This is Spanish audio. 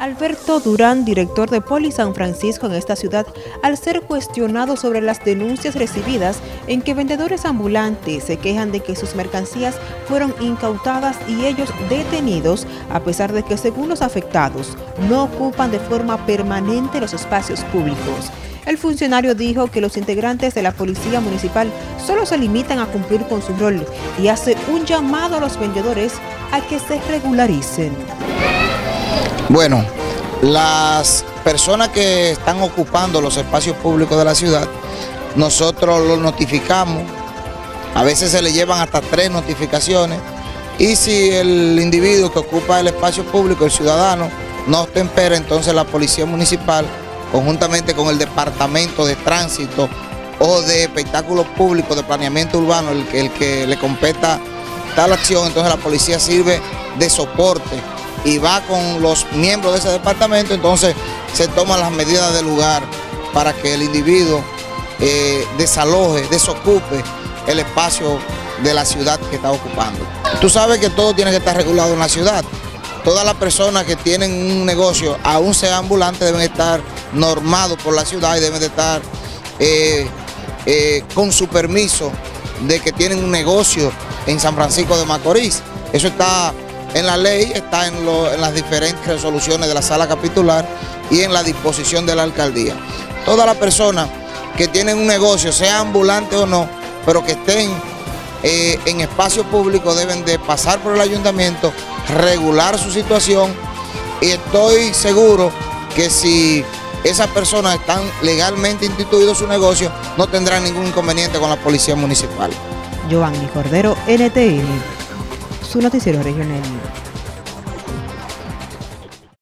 Alberto Durán, director de Poli San Francisco en esta ciudad, al ser cuestionado sobre las denuncias recibidas en que vendedores ambulantes se quejan de que sus mercancías fueron incautadas y ellos detenidos, a pesar de que según los afectados no ocupan de forma permanente los espacios públicos. El funcionario dijo que los integrantes de la Policía Municipal solo se limitan a cumplir con su rol y hace un llamado a los vendedores a que se regularicen. Bueno, las personas que están ocupando los espacios públicos de la ciudad, nosotros los notificamos, a veces se le llevan hasta 3 notificaciones, y si el individuo que ocupa el espacio público, el ciudadano, no tempera, entonces la Policía Municipal, conjuntamente con el Departamento de Tránsito o de Espectáculos Públicos, de Planeamiento Urbano, el que le competa tal acción, entonces la policía sirve de soporte y va con los miembros de ese departamento, entonces se toman las medidas del lugar para que el individuo desaloje, desocupe el espacio de la ciudad que está ocupando. Tú sabes que todo tiene que estar regulado en la ciudad. Todas las personas que tienen un negocio, aún sea ambulante, deben estar normados por la ciudad y deben de estar con su permiso de que tienen un negocio en San Francisco de Macorís. Eso está en la ley, está en las diferentes resoluciones de la sala capitular y en la disposición de la alcaldía. Todas las personas que tienen un negocio, sea ambulante o no, pero que estén en espacio público, deben de pasar por el ayuntamiento, regular su situación, y estoy seguro que si esas personas están legalmente instituidos su negocio, no tendrán ningún inconveniente con la Policía Municipal. Giovanni Cordero, NTN, su noticiero regional.